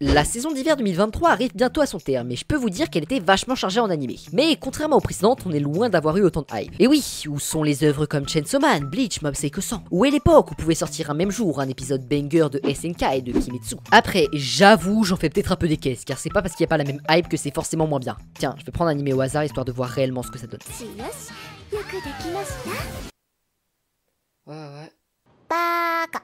La saison d'hiver 2023 arrive bientôt à son terme et je peux vous dire qu'elle était vachement chargée en animé. Mais contrairement aux précédentes, on est loin d'avoir eu autant de hype. Et oui, où sont les œuvres comme Chainsaw Man, Bleach, Mob Seiko 100? Où est l'époque où pouvait sortir un même jour un épisode banger de SNK et de Kimetsu? Après, j'avoue, j'en fais peut-être un peu des caisses, car c'est pas parce qu'il n'y a pas la même hype que c'est forcément moins bien. Tiens, je vais prendre un animé au hasard histoire de voir réellement ce que ça donne. Ouais, ouais. Baka.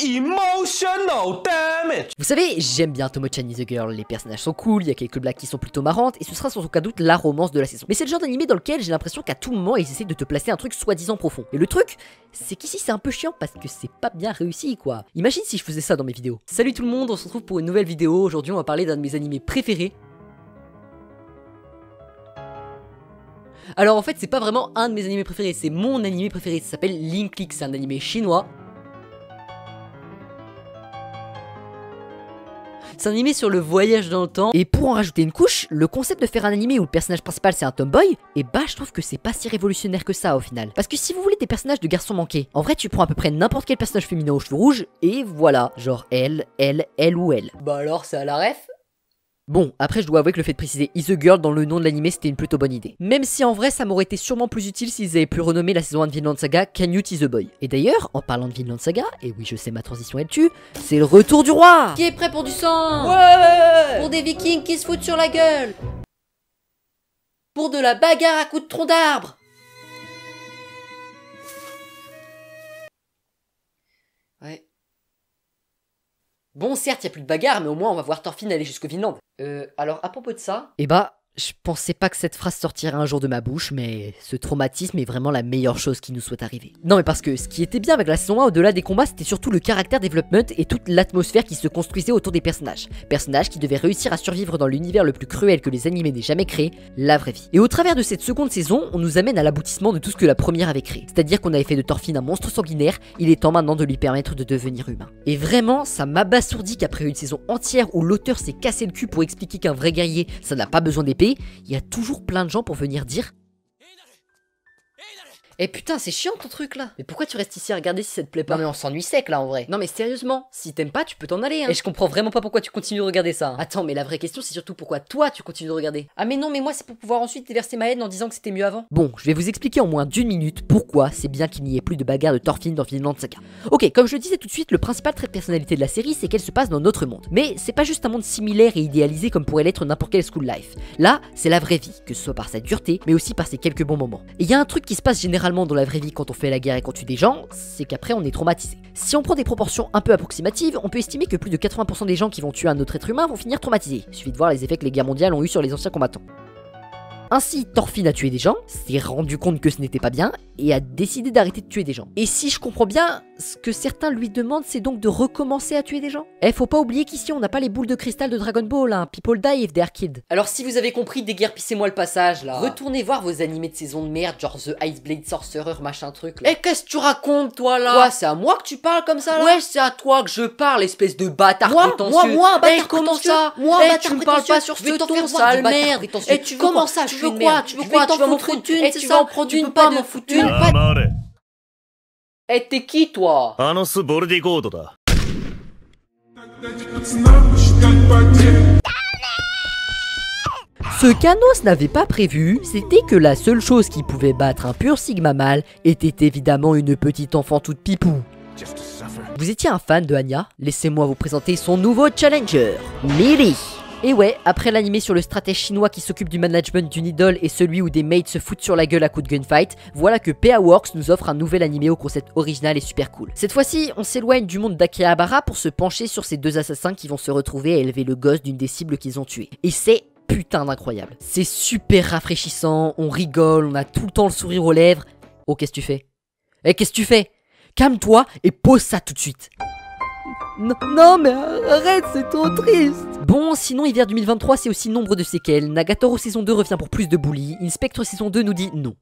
Emotional damage. Vous savez, j'aime bien Tomo-chan Is a Girl, les personnages sont cool, il y a quelques blagues qui sont plutôt marrantes, et ce sera sans aucun doute la romance de la saison. Mais c'est le genre d'animé dans lequel j'ai l'impression qu'à tout moment, ils essaient de te placer un truc soi-disant profond. Et le truc, c'est qu'ici c'est un peu chiant parce que c'est pas bien réussi quoi. Imagine si je faisais ça dans mes vidéos. Salut tout le monde, on se retrouve pour une nouvelle vidéo, aujourd'hui on va parler d'un de mes animés préférés. Alors en fait, c'est pas vraiment un de mes animés préférés, c'est mon animé préféré, ça s'appelle Link Click, c'est un animé chinois. C'est un animé sur le voyage dans le temps. Et pour en rajouter une couche, le concept de faire un animé où le personnage principal c'est un tomboy, et bah je trouve que c'est pas si révolutionnaire que ça au final. Parce que si vous voulez des personnages de garçons manqués, en vrai tu prends à peu près n'importe quel personnage féminin aux cheveux rouges, et voilà. Genre elle ou elle. Bah alors c'est à la ref. Bon, après je dois avouer que le fait de préciser Is a Girl dans le nom de l'animé c'était une plutôt bonne idée. Même si en vrai ça m'aurait été sûrement plus utile s'ils avaient pu renommer la saison 1 de Vinland Saga Can You Tease a Boy. Et d'ailleurs, en parlant de Vinland Saga, et oui je sais ma transition elle tue, c'est le retour du roi. Qui est prêt pour du sang? Ouais. Pour des vikings qui se foutent sur la gueule. Pour de la bagarre à coups de tronc d'arbre. Ouais. Bon certes, il n'y a plus de bagarre, mais au moins on va voir Thorfinn aller jusqu'au Vinland. Alors à propos de ça... Eh bah, je pensais pas que cette phrase sortirait un jour de ma bouche, mais ce traumatisme est vraiment la meilleure chose qui nous soit arrivée. Non mais parce que ce qui était bien avec la saison 1 au-delà des combats, c'était surtout le caractère development et toute l'atmosphère qui se construisait autour des personnages. Personnages qui devaient réussir à survivre dans l'univers le plus cruel que les animés n'aient jamais créé, la vraie vie. Et au travers de cette seconde saison, on nous amène à l'aboutissement de tout ce que la première avait créé. C'est-à-dire qu'on avait fait de Thorfinn un monstre sanguinaire, il est temps maintenant de lui permettre de devenir humain. Et vraiment, ça m'abasourdit qu'après une saison entière où l'auteur s'est cassé le cul pour expliquer qu'un vrai guerrier, ça n'a pas besoin d'épée, il y a toujours plein de gens pour venir dire « Eh putain, c'est chiant ton truc là !» Mais pourquoi tu restes ici à regarder si ça te plaît pas? Non mais on s'ennuie sec là en vrai. Non mais sérieusement, si t'aimes pas, tu peux t'en aller hein. Et je comprends vraiment pas pourquoi tu continues de regarder ça hein. Attends, mais la vraie question c'est surtout pourquoi toi tu continues de regarder. Ah mais non, mais moi c'est pour pouvoir ensuite déverser ma haine en disant que c'était mieux avant. Bon, je vais vous expliquer en moins d'une minute pourquoi c'est bien qu'il n'y ait plus de bagarre de Thorfinn dans Vinland Saga. Ok, comme je le disais tout de suite, le principal trait de personnalité de la série c'est qu'elle se passe dans notre monde. Mais c'est pas juste un monde similaire et idéalisé comme pourrait l'être n'importe quel school life. Là, c'est la vraie vie, que ce soit par sa dureté, mais aussi par ses quelques bons moments. Et il y a un truc qui se passe généralement dans la vraie vie quand on fait la guerre et qu'on tue des gens, c'est qu'après on est traumatisé. Si on prend des proportions un peu approximatives, on peut estimer que plus de 80% des gens qui vont tuer un autre être humain vont finir traumatisés. Il suffit de voir les effets que les guerres mondiales ont eu sur les anciens combattants. Ainsi, Thorfinn a tué des gens, s'est rendu compte que ce n'était pas bien, et a décidé d'arrêter de tuer des gens. Et si je comprends bien, ce que certains lui demandent c'est donc de recommencer à tuer des gens. Eh, faut pas oublier qu'ici on n'a pas les boules de cristal de Dragon Ball, hein. People die if they are killed. Alors si vous avez compris, déguerpissez-moi le passage là. Retournez voir vos animés de saison de merde, genre The Iceblade Sorcerer, machin truc là. Eh, qu'est-ce que tu racontes toi là? Ouais, c'est à moi que tu parles comme ça là? Ouais, c'est à toi que je parle, espèce de bâtard prétentieux. Moi, bâtard prétentieux. Moi, bâtard prétentieux. Tu me parles pas sur ce ton, sale merde. Et tu comment ça? Tu veux quoi? Tu veux quoi? Tu vas m'en foutre une, c'est ça? Tu peux pas m'en foutre une. Eh, t'es qui toi? Ce qu'Anos n'avait pas prévu, c'était que la seule chose qui pouvait battre un pur Sigma mâle était évidemment une petite enfant toute pipou. Vous étiez un fan de Anya? Laissez-moi vous présenter son nouveau challenger, Lily. Et ouais, après l'animé sur le stratège chinois qui s'occupe du management d'une idole et celui où des mates se foutent sur la gueule à coups de gunfight, voilà que PA Works nous offre un nouvel animé au concept original et super cool. Cette fois-ci, on s'éloigne du monde d'Akehabara pour se pencher sur ces deux assassins qui vont se retrouver à élever le gosse d'une des cibles qu'ils ont tuées. Et c'est putain d'incroyable. C'est super rafraîchissant, on rigole, on a tout le temps le sourire aux lèvres. Oh, qu'est-ce que tu fais? Eh, qu'est-ce que tu fais? Calme-toi et pose ça tout de suite. Non mais arrête, c'est trop triste. Bon, sinon hiver 2023 c'est aussi nombre de séquelles. Nagatoro saison 2 revient pour plus de bully. InSpectre saison 2 nous dit non,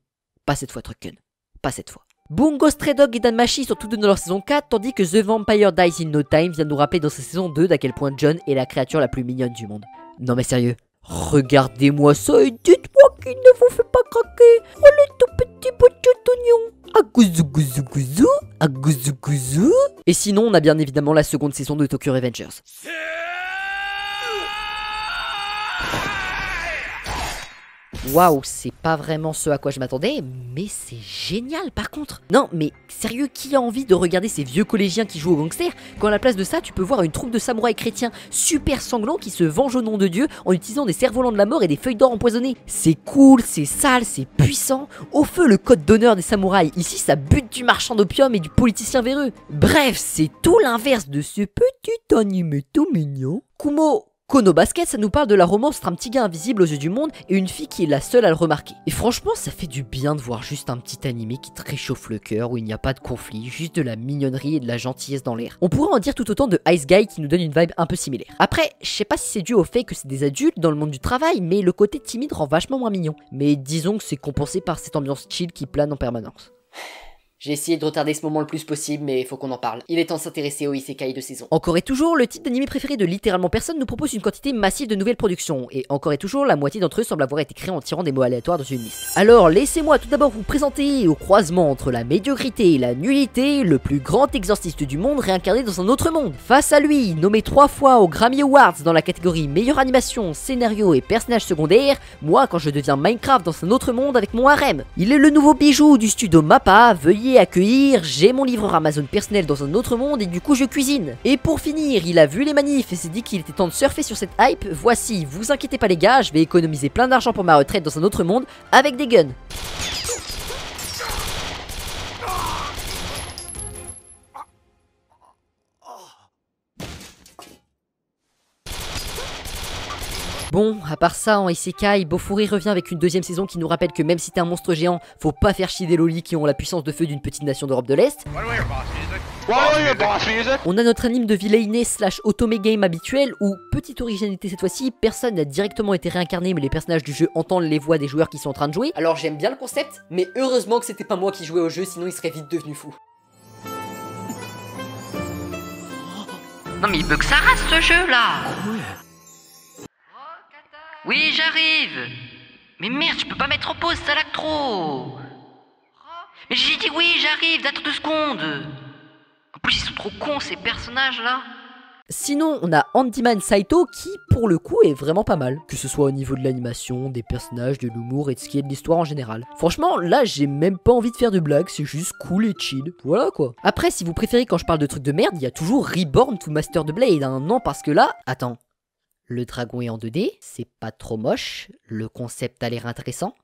pas cette fois Trucken, pas cette fois. Bungo Stray Dogs et Danmashi sont tous deux dans leur saison 4, tandis que The Vampire Dies in No Time vient nous rappeler dans sa saison 2 d'à quel point John est la créature la plus mignonne du monde. Non mais sérieux, Regardez-moi ça et dites-moi qu'il ne vous fait pas craquer. Oh le tout petit bout d'oignon. Ah gouzou gouzou gouzou. Ah gouzou gouzou. Et sinon on a bien évidemment la seconde saison de Tokyo Revengers. Waouh, c'est pas vraiment ce à quoi je m'attendais, mais c'est génial par contre. Non mais sérieux, qui a envie de regarder ces vieux collégiens qui jouent aux gangsters quand à la place de ça tu peux voir une troupe de samouraïs chrétiens super sanglants qui se vengent au nom de Dieu en utilisant des cerfs-volants de la mort et des feuilles d'or empoisonnées. C'est cool, c'est sale, c'est puissant. Au feu le code d'honneur des samouraïs, ici ça bute du marchand d'opium et du politicien véreux. Bref, c'est tout l'inverse de ce petit anime tout mignon. Kumo Kono Basket, ça nous parle de la romance entre un petit gars invisible aux yeux du monde et une fille qui est la seule à le remarquer. Et franchement, ça fait du bien de voir juste un petit animé qui te réchauffe le cœur, où il n'y a pas de conflit, juste de la mignonnerie et de la gentillesse dans l'air. On pourrait en dire tout autant de Ice Guy qui nous donne une vibe un peu similaire. Après, je sais pas si c'est dû au fait que c'est des adultes dans le monde du travail, mais le côté timide rend vachement moins mignon. Mais disons que c'est compensé par cette ambiance chill qui plane en permanence. J'ai essayé de retarder ce moment le plus possible, mais faut qu'on en parle. Il est temps de s'intéresser aux Isekai de saison. Encore et toujours, le type d'anime préféré de littéralement personne nous propose une quantité massive de nouvelles productions. Et encore et toujours, la moitié d'entre eux semble avoir été créés en tirant des mots aléatoires dans une liste. Alors laissez-moi tout d'abord vous présenter au croisement entre la médiocrité et la nullité, le plus grand exorciste du monde réincarné dans un autre monde. Face à lui, nommé 3 fois aux Grammy Awards dans la catégorie meilleure animation, scénario et personnage secondaire, moi quand je deviens Minecraft dans un autre monde avec mon harem. Il est le nouveau bijou du studio MAPPA, veuillez accueillir, j'ai mon livreur Amazon personnel dans un autre monde et du coup je cuisine. Et pour finir, il a vu les manifs et s'est dit qu'il était temps de surfer sur cette hype. Voici, vous inquiétez pas les gars, je vais économiser plein d'argent pour ma retraite dans un autre monde avec des guns. Bon, à part ça, en Isekai, Bofuri revient avec une deuxième saison qui nous rappelle que même si t'es un monstre géant, faut pas faire chier des lolis qui ont la puissance de feu d'une petite nation d'Europe de l'Est. On a notre anime de villainés slash otome game habituel où, petite originalité cette fois-ci, personne n'a directement été réincarné mais les personnages du jeu entendent les voix des joueurs qui sont en train de jouer. Alors j'aime bien le concept, mais heureusement que c'était pas moi qui jouais au jeu sinon il serait vite devenu fou. Non mais il bug sa race ce jeu là. Oui, j'arrive. Mais merde, je peux pas mettre en pause, ça lag trop. Mais j'ai dit oui, j'arrive, d'attends 2 secondes. En plus, ils sont trop cons, ces personnages-là. Sinon, on a Handyman Saitou qui, pour le coup, est vraiment pas mal. Que ce soit au niveau de l'animation, des personnages, de l'humour et de ce qui est de l'histoire en général. Franchement, là, j'ai même pas envie de faire de blagues, c'est juste cool et chill. Voilà quoi. Après, si vous préférez quand je parle de trucs de merde, il y a toujours Reborn to Master the Blade, hein. Non, parce que là... Attends. Le dragon est en 2D, c'est pas trop moche, le concept a l'air intéressant.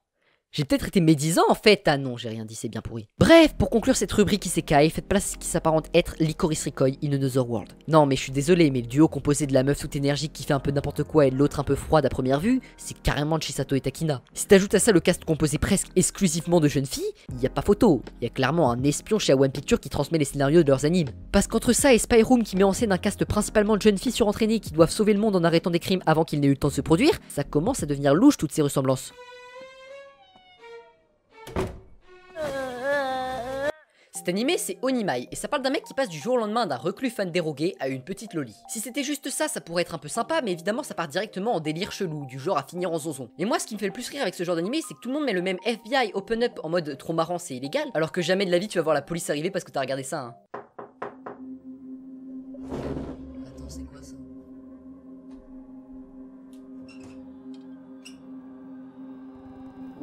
J'ai peut-être été médisant en fait, ah non j'ai rien dit, c'est bien pourri. Bref, pour conclure cette rubrique Isekai, faites place à ce qui s'apparente être Lycoris Recoil in Another World. Non mais je suis désolé, mais le duo composé de la meuf toute énergique qui fait un peu n'importe quoi et l'autre un peu froide à première vue, c'est carrément de Chisato et Takina. Si t'ajoutes à ça le cast composé presque exclusivement de jeunes filles, y a pas photo. Y a clairement un espion chez A-1 Pictures qui transmet les scénarios de leurs animes. Parce qu'entre ça et Spyroom qui met en scène un cast principalement de jeunes filles surentraînées qui doivent sauver le monde en arrêtant des crimes avant qu'ils n'aient eu le temps de se produire, ça commence à devenir louche toutes ces ressemblances. Cet animé c'est Onimai et ça parle d'un mec qui passe du jour au lendemain d'un reclus fan dérogué à une petite loli. Si c'était juste ça, ça pourrait être un peu sympa, mais évidemment ça part directement en délire chelou, du genre à finir en zonzon. Et moi ce qui me fait le plus rire avec ce genre d'animé, c'est que tout le monde met le même FBI open up en mode trop marrant c'est illégal, alors que jamais de la vie tu vas voir la police arriver parce que t'as regardé ça hein. Attends c'est quoi ça?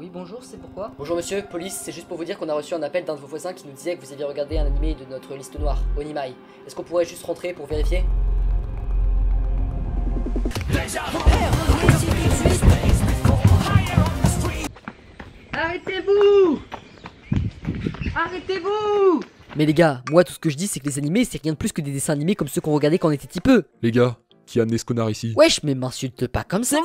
Oui bonjour, c'est pourquoi? Bonjour monsieur, police, c'est juste pour vous dire qu'on a reçu un appel d'un de vos voisins qui nous disait que vous aviez regardé un animé de notre liste noire, Onimai. Est-ce qu'on pourrait juste rentrer pour vérifier? Arrêtez-vous! Arrêtez-vous! Mais les gars, moi tout ce que je dis c'est que les animés c'est rien de plus que des dessins animés comme ceux qu'on regardait quand on était petit peu. Les gars, qui a amené ce connard ici? Wesh, mais m'insulte pas comme ça.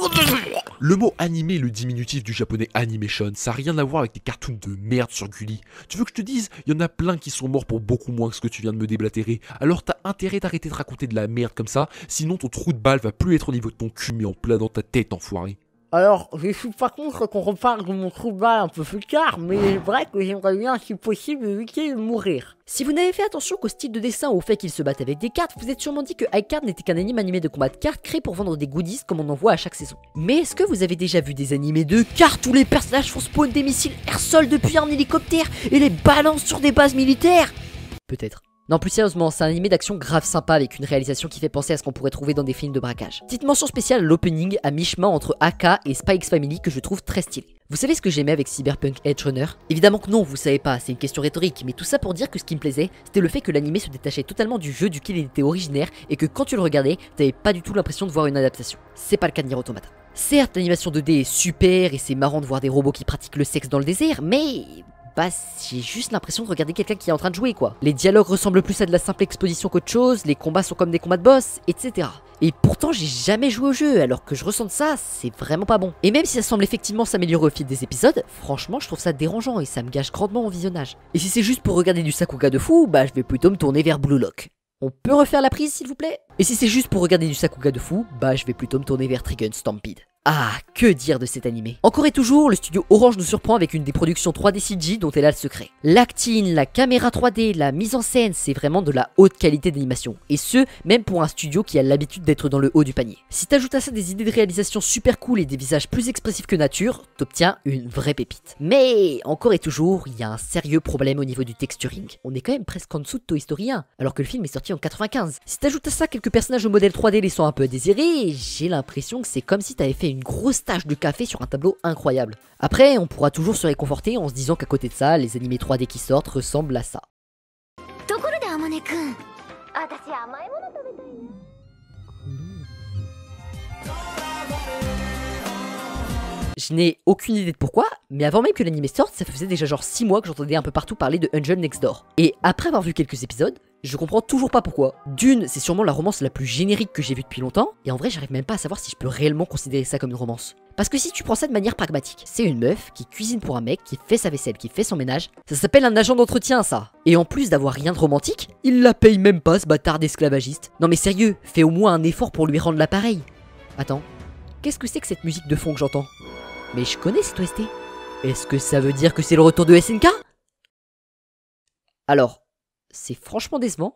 Le mot animé est le diminutif du japonais animation, ça a rien à voir avec des cartoons de merde sur Gulli. Tu veux que je te dise, il y en a plein qui sont morts pour beaucoup moins que ce que tu viens de me déblatérer, alors t'as intérêt d'arrêter de raconter de la merde comme ça, sinon ton trou de balle va plus être au niveau de ton cul mais en plein dans ta tête enfoiré. Alors, je suis pas contre qu'on reparle de mon combat un peu plus tard, mais c'est vrai que j'aimerais bien, si possible, éviter de mourir. Si vous n'avez fait attention qu'au style de dessin ou au fait qu'il se batte avec des cartes, vous êtes sûrement dit que iCard n'était qu'un anime animé de combat de cartes créé pour vendre des goodies comme on en voit à chaque saison. Mais est-ce que vous avez déjà vu des animés de cartes où les personnages font spawn des missiles air-sol depuis un hélicoptère et les balancent sur des bases militaires? Peut-être. Non, plus sérieusement, c'est un animé d'action grave sympa avec une réalisation qui fait penser à ce qu'on pourrait trouver dans des films de braquage. Petite mention spéciale à l'opening à mi-chemin entre AK et Spike's Family que je trouve très stylé. Vous savez ce que j'aimais avec Cyberpunk Edgerunner? Évidemment que non, vous savez pas, c'est une question rhétorique, mais tout ça pour dire que ce qui me plaisait, c'était le fait que l'animé se détachait totalement du jeu duquel il était originaire et que quand tu le regardais, t'avais pas du tout l'impression de voir une adaptation. C'est pas le cas de Nier Automata. Certes, l'animation 2D est super et c'est marrant de voir des robots qui pratiquent le sexe dans le désert, mais... bah, j'ai juste l'impression de regarder quelqu'un qui est en train de jouer, quoi. Les dialogues ressemblent plus à de la simple exposition qu'autre chose, les combats sont comme des combats de boss, etc. Et pourtant, j'ai jamais joué au jeu, alors que je ressens ça, c'est vraiment pas bon. Et même si ça semble effectivement s'améliorer au fil des épisodes, franchement, je trouve ça dérangeant et ça me gâche grandement en visionnage. Et si c'est juste pour regarder du Sakuga de fou, bah, je vais plutôt me tourner vers Blue Lock. On peut refaire la prise, s'il vous plaît? Et si c'est juste pour regarder du Sakuga de fou, bah, je vais plutôt me tourner vers Trigun Stampede. Ah, que dire de cet animé? Encore et toujours, le studio Orange nous surprend avec une des productions 3D CG dont elle a le secret. L'acting, la caméra 3D, la mise en scène, c'est vraiment de la haute qualité d'animation. Et ce, même pour un studio qui a l'habitude d'être dans le haut du panier. Si t'ajoutes à ça des idées de réalisation super cool et des visages plus expressifs que nature, t'obtiens une vraie pépite. Mais, encore et toujours, il y a un sérieux problème au niveau du texturing. On est quand même presque en dessous de Toy Story 1, alors que le film est sorti en 95. Si t'ajoutes à ça quelques personnages au modèle 3D laissant un peu à désirer, j'ai l'impression que c'est comme si t'avais fait une grosse tache de café sur un tableau incroyable. Après, on pourra toujours se réconforter en se disant qu'à côté de ça, les animés 3D qui sortent ressemblent à ça. Je n'ai aucune idée de pourquoi, mais avant même que l'animé sorte, ça faisait déjà genre 6 mois que j'entendais un peu partout parler de Angel Next Door. Et après avoir vu quelques épisodes, je comprends toujours pas pourquoi. D'une, c'est sûrement la romance la plus générique que j'ai vue depuis longtemps, et en vrai j'arrive même pas à savoir si je peux réellement considérer ça comme une romance. Parce que si tu prends ça de manière pragmatique, c'est une meuf qui cuisine pour un mec, qui fait sa vaisselle, qui fait son ménage, ça s'appelle un agent d'entretien ça. Et en plus d'avoir rien de romantique, il la paye même pas ce bâtard d'esclavagiste. Non mais sérieux, fais au moins un effort pour lui rendre l'appareil. Attends, qu'est-ce que c'est que cette musique de fond que j'entends? Mais je connais cette OST. Est-ce que ça veut dire que c'est le retour de SNK? Alors, c'est franchement décevant,